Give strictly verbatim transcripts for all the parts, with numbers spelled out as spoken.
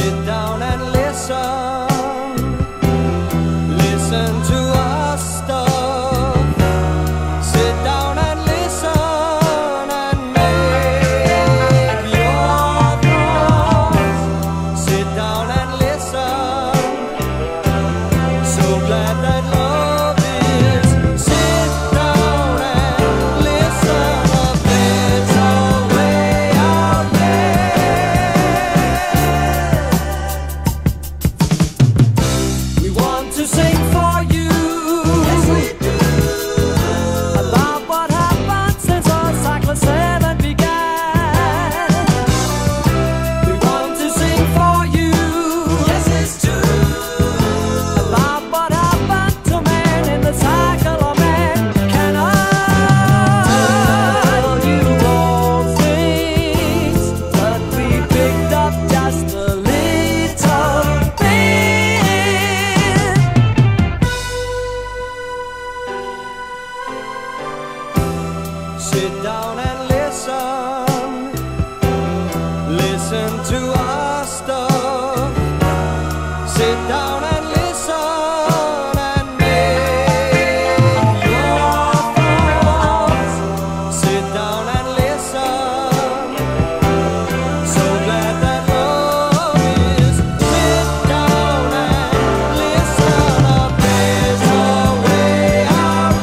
sit down and listen, listen to us stuff, sit down and listen and make your thoughts, sit down and listen, so glad that love. Sit down and listen, listen to our stuff, sit down and listen and make your thoughts, sit down and listen, so glad that love is, sit down and listen, a better way out,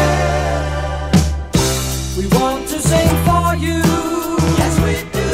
yeah. We want to sing for you, yes we do.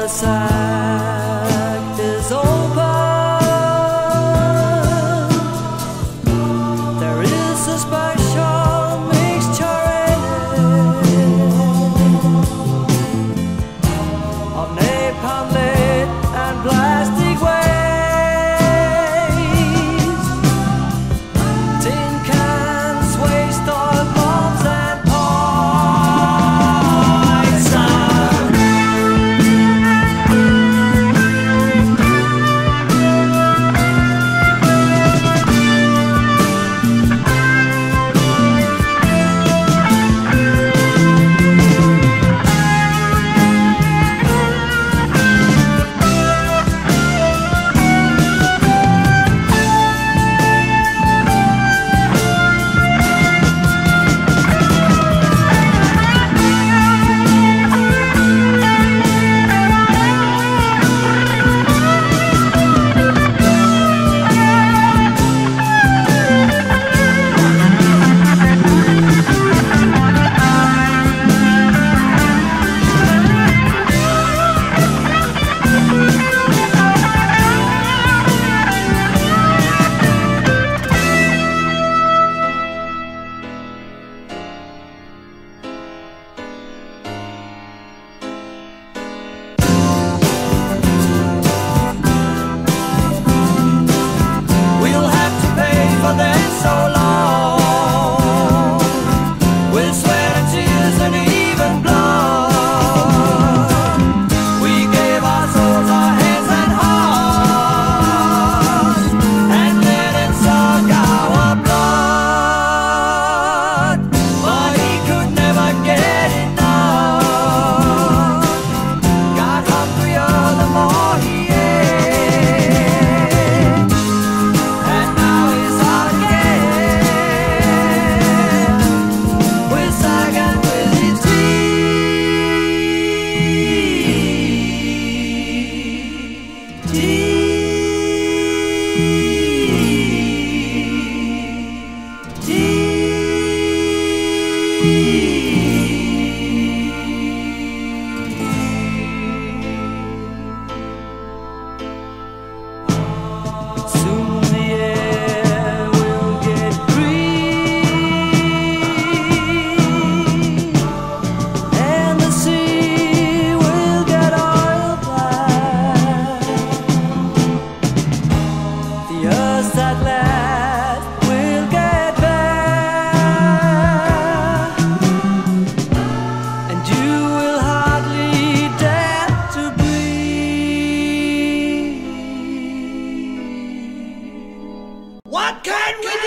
the sack is open, there is a special mixture in it of napalm lead and plastic waste, tin cans, waste oil, bombs and that last will get there, and you will hardly dare to breathe. What can we do?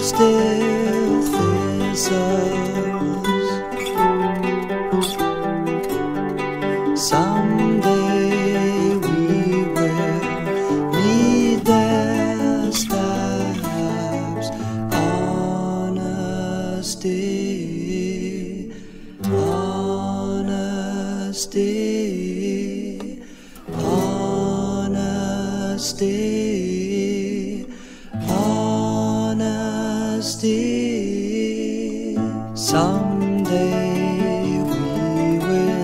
Still thistles. Someday we will meet their stars. Honesty, honesty, honesty. Someday we will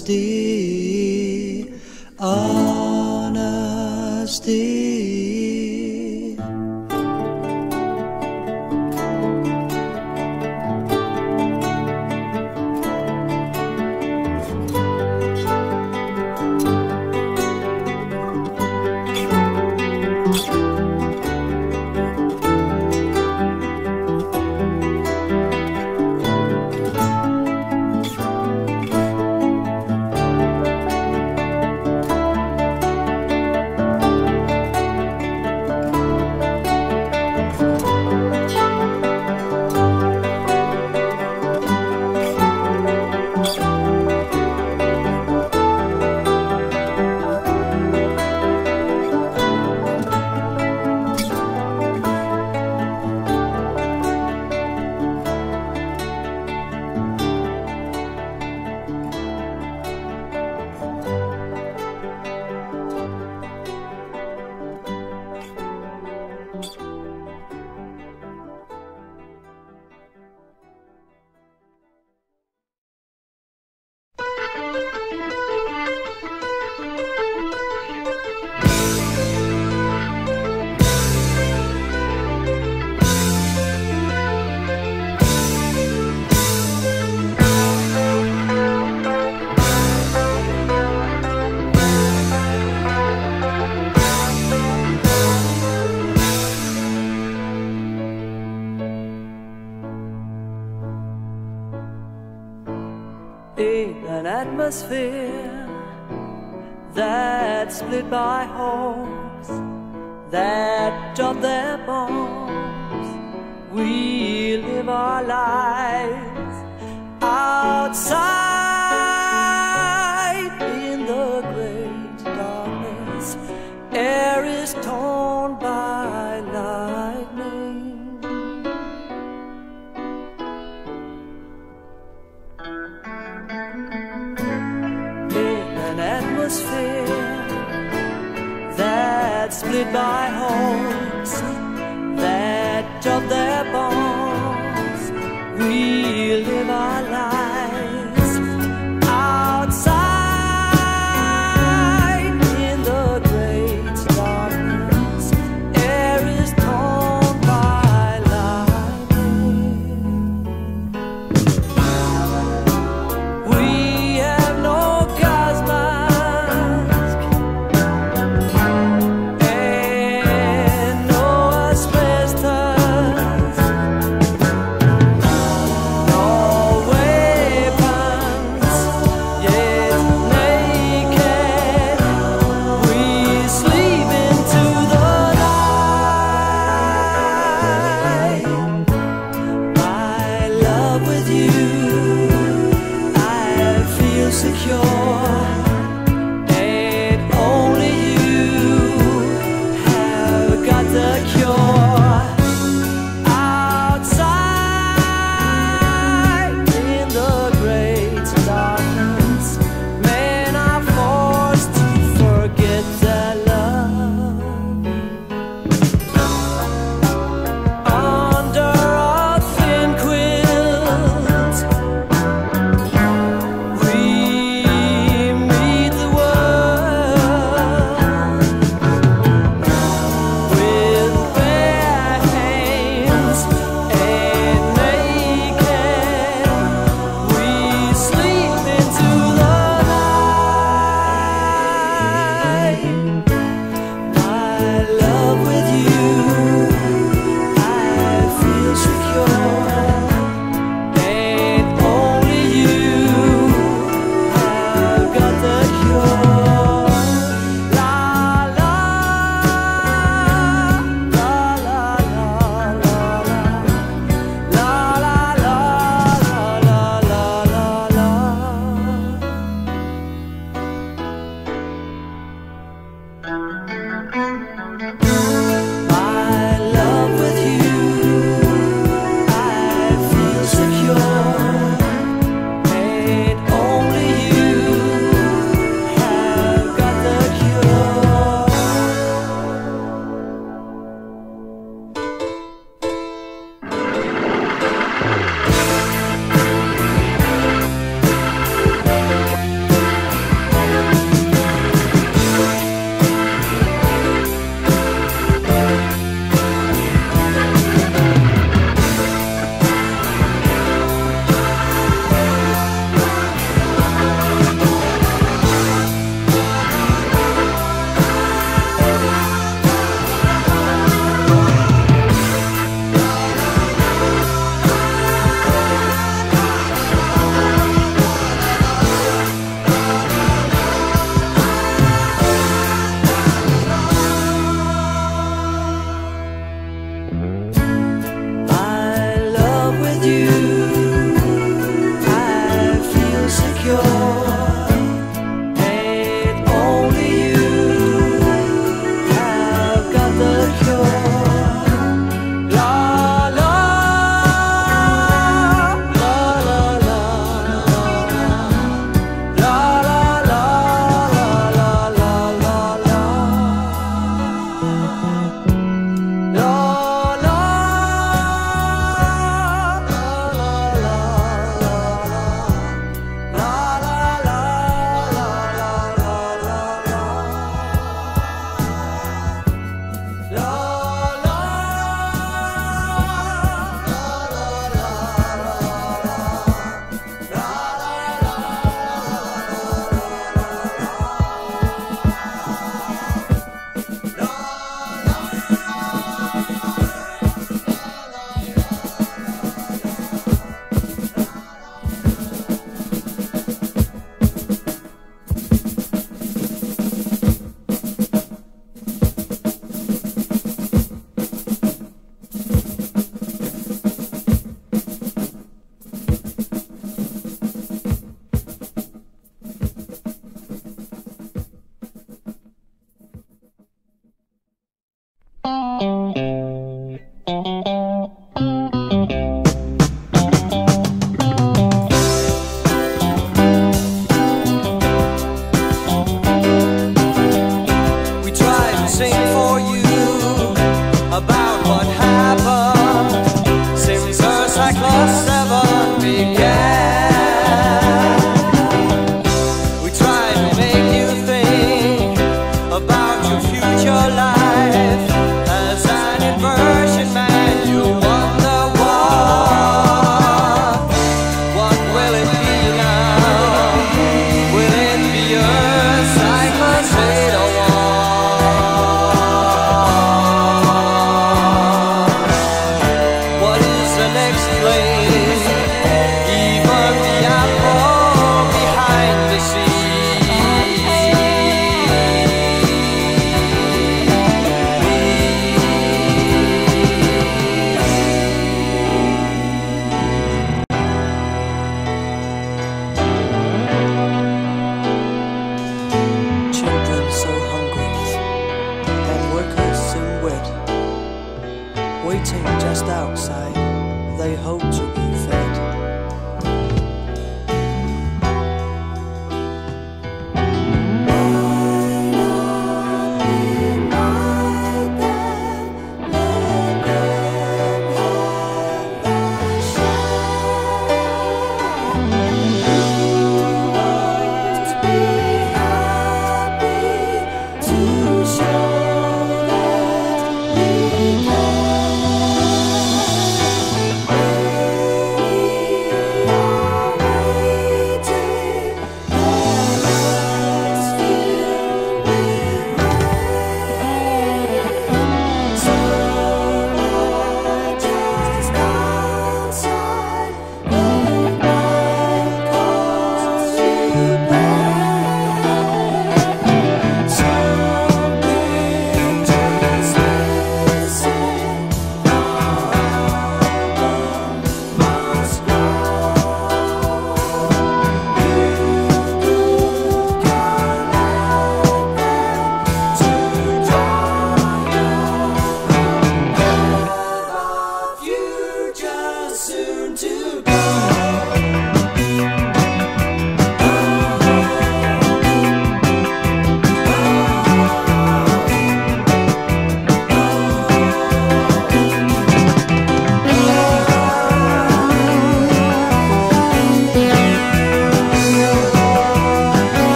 Honesty, honesty. Atmosphere that split by holes, that drop their bombs. We live our lives outside in the great darkness. Air is torn by lightning. Atmosphere that's split by holes that drop their bombs. We live our lives outside in the great darkness. Air is torn by lightning. We have no cosmos. Thank you.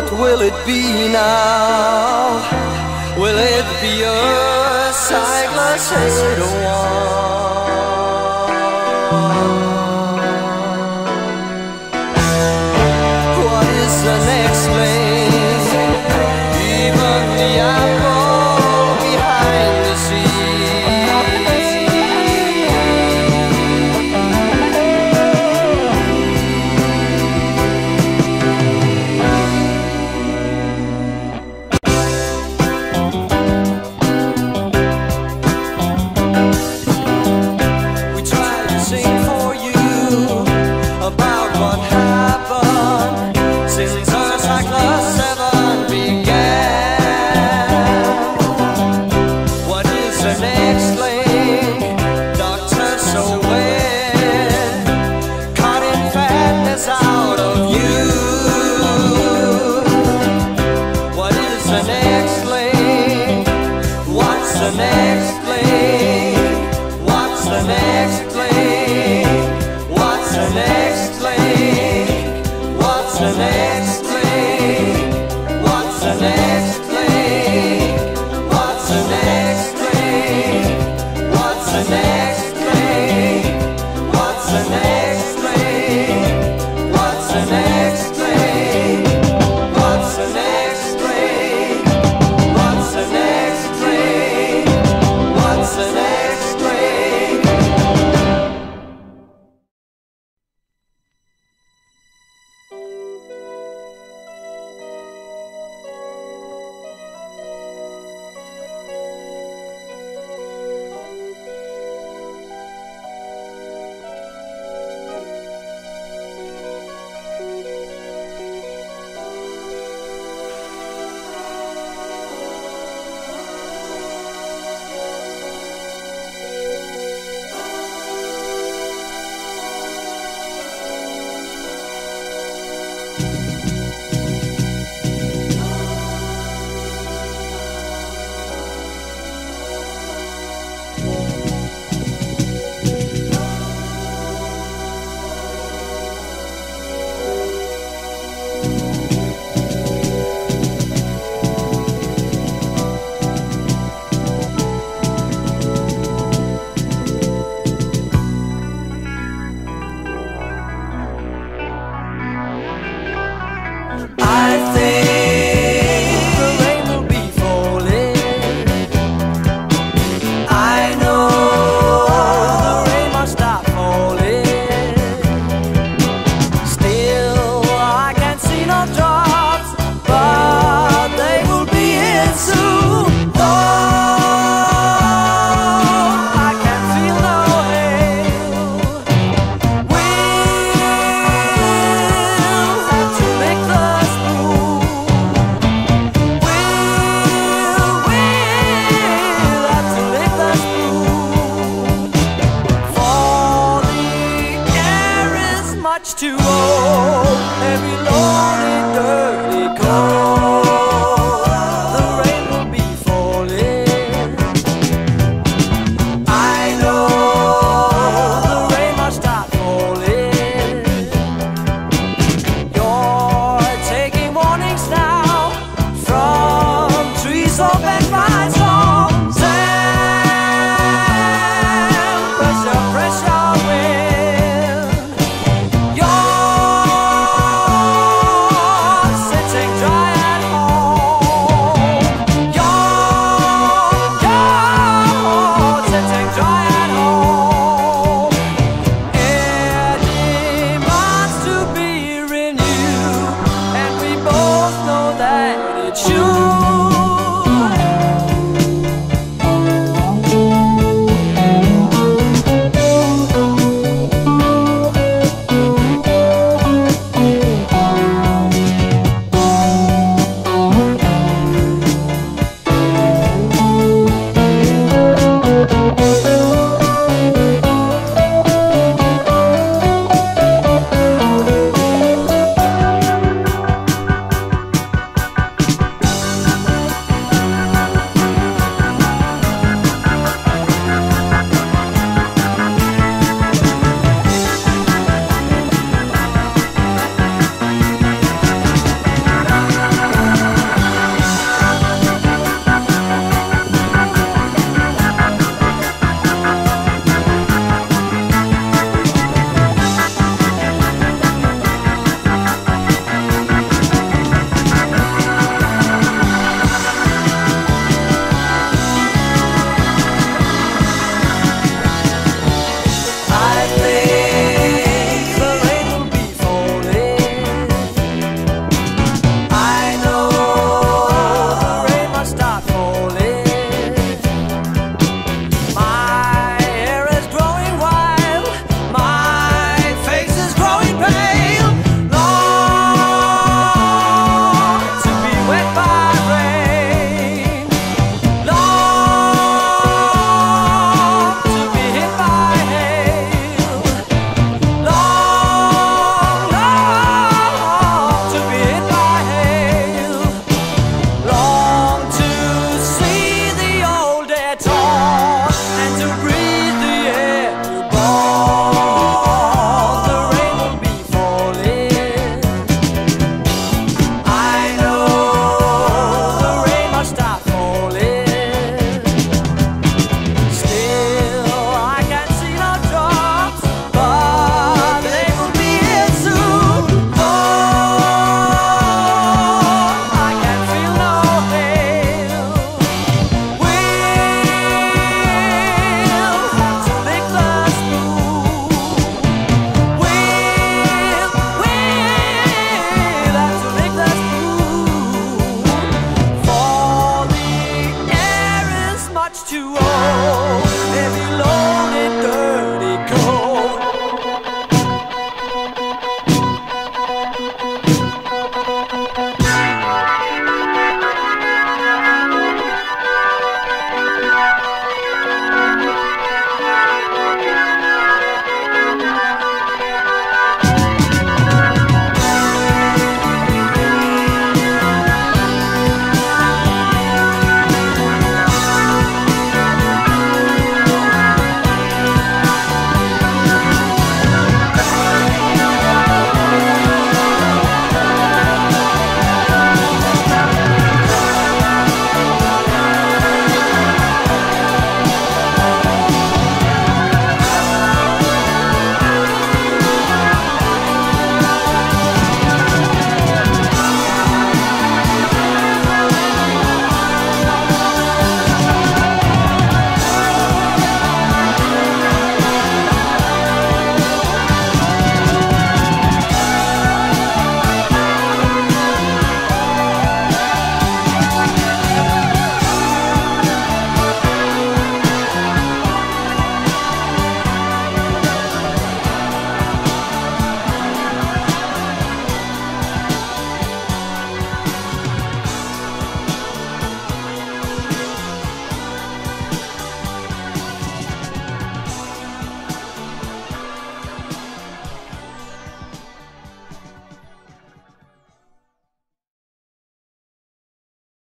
What will it be now? Will it be a Cyclus eight oh one? Too old, every Lord.